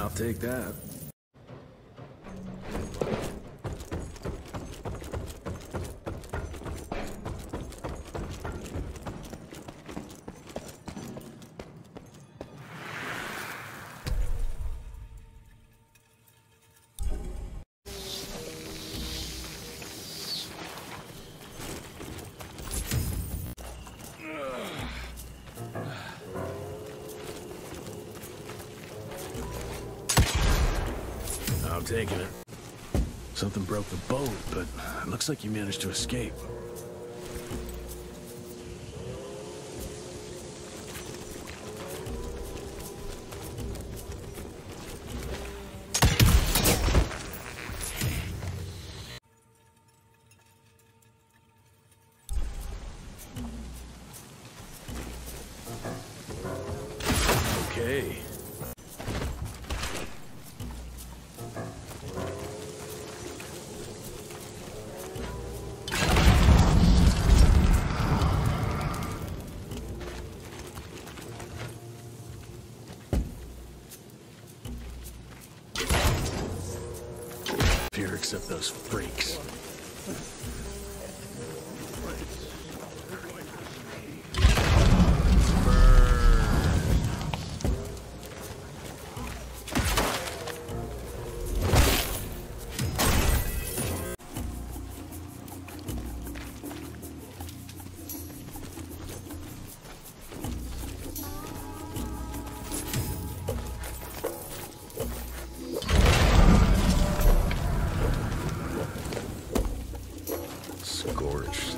I'll take that. I'm taking it. Something broke the boat, but it looks like you managed to escape. Okay. Except those freaks. Scorched.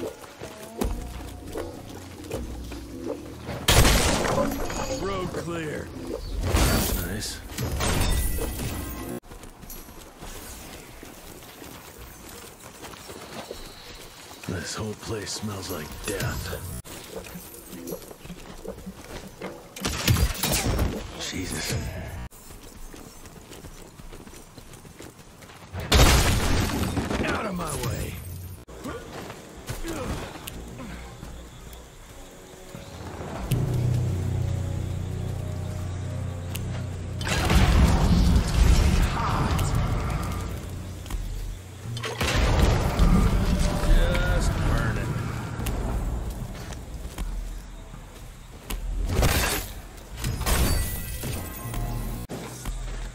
Road clear. Nice. This whole place smells like death. Jesus. Out of my way.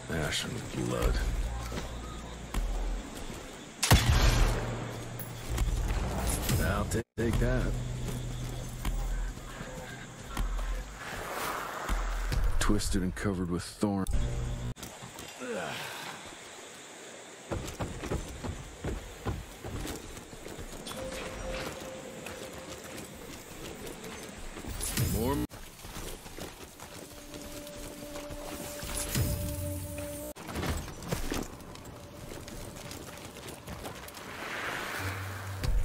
Ash and blood. I'll take that. Twisted and covered with thorns. More.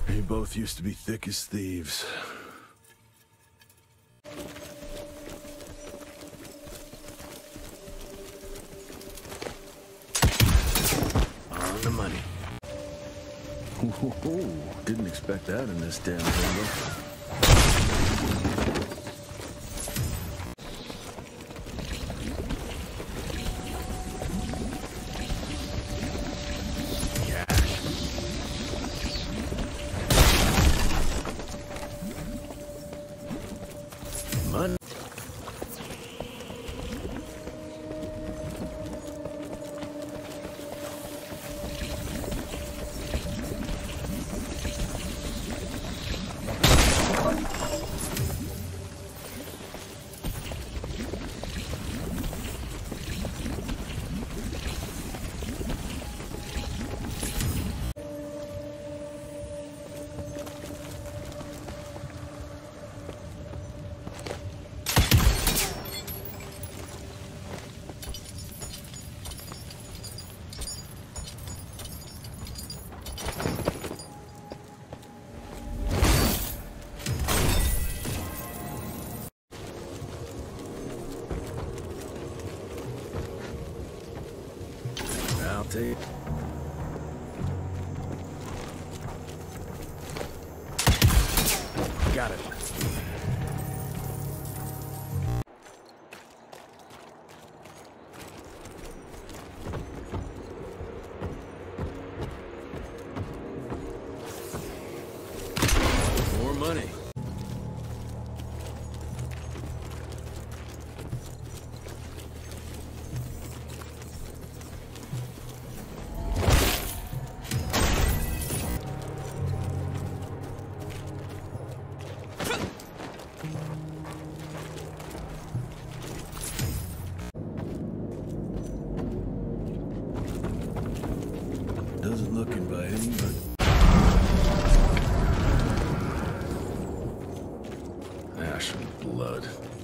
We both used to be thick as thieves. On the money. Whoa, didn't expect that in this damn jungle. Take it. Got it. flesh and blood.